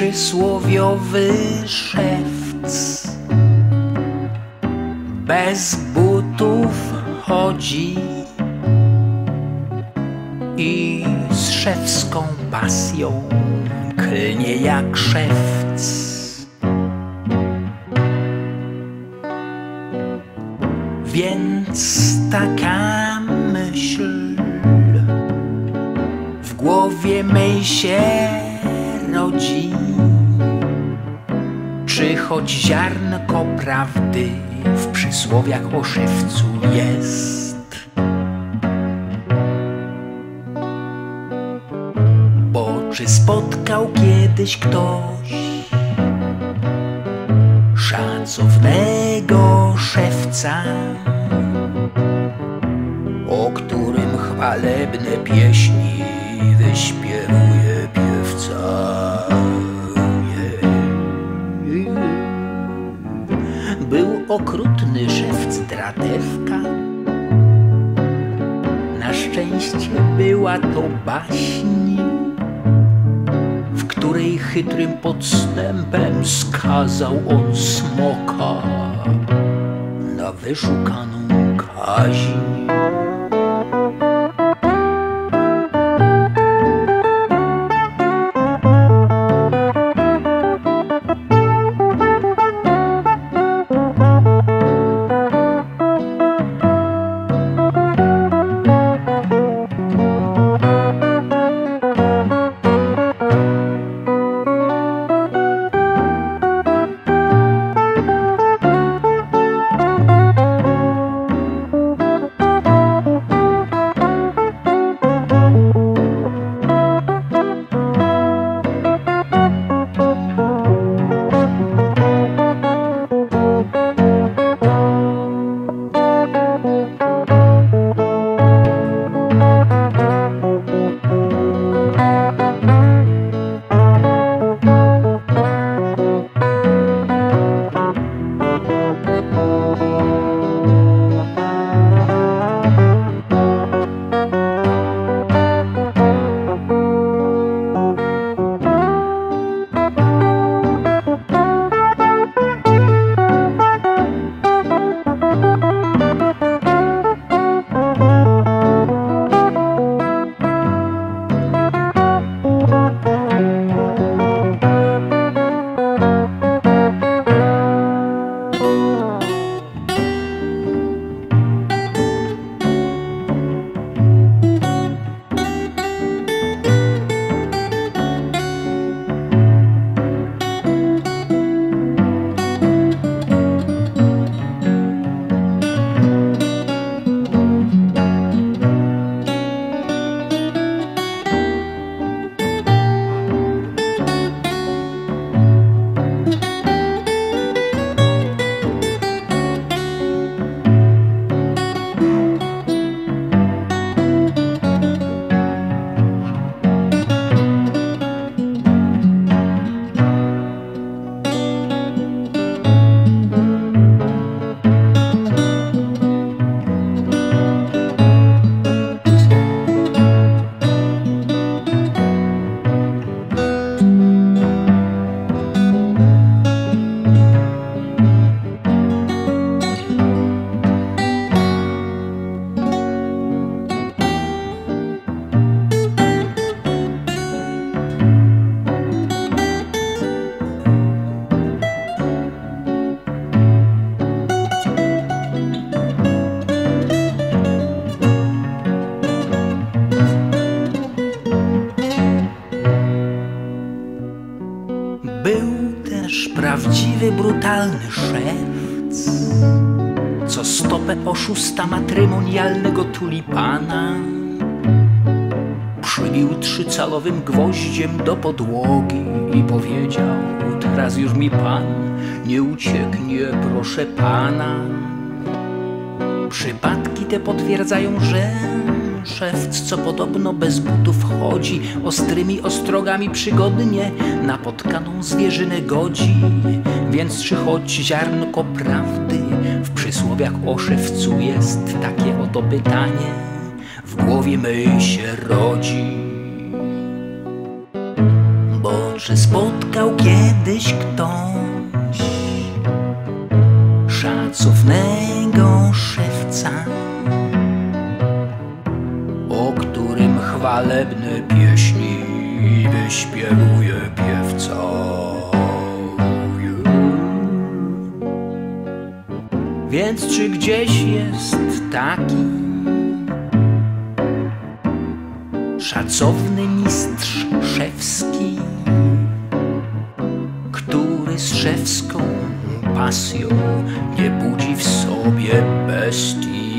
przysłowiowy szewc. Bez butów chodzi i z szewską pasją klnie jak szewc. Więc taka myśl w głowie mej się rodzi, czy choć ziarnko prawdy w przysłowiach o szewcu jest. Bo czy spotkał kiedyś ktoś szacownego szewca, o którym chwalebne pieśni wyśpiewuje piewca? Był okrutny szewc Dratewka. Na szczęście była to baśń, w której chytrym podstępem skazał on smoka na wyszukaną kaźń. Prawdziwy, brutalny szewc, co stopę oszusta matrymonialnego tulipana przybił trzycalowym gwoździem do podłogi i powiedział: teraz już mi pan nie ucieknie, proszę pana. Przypadki te potwierdzają, że szewc, co podobno bez butów chodzi, ostrymi ostrogami przygodnie napotkaną zwierzynę godzi. Więc czy choć ziarnko prawdy w przysłowiach o szewcu jest, takie oto pytanie w głowie mej się rodzi. Bo że spotkał kiedyś ktoś szacownego szewca, o którym chwalebne pieśni wyśpiewuje piewca. Więc czy gdzieś jest taki szacowny mistrz szewski, który z szewską pasją nie budzi w sobie bestii?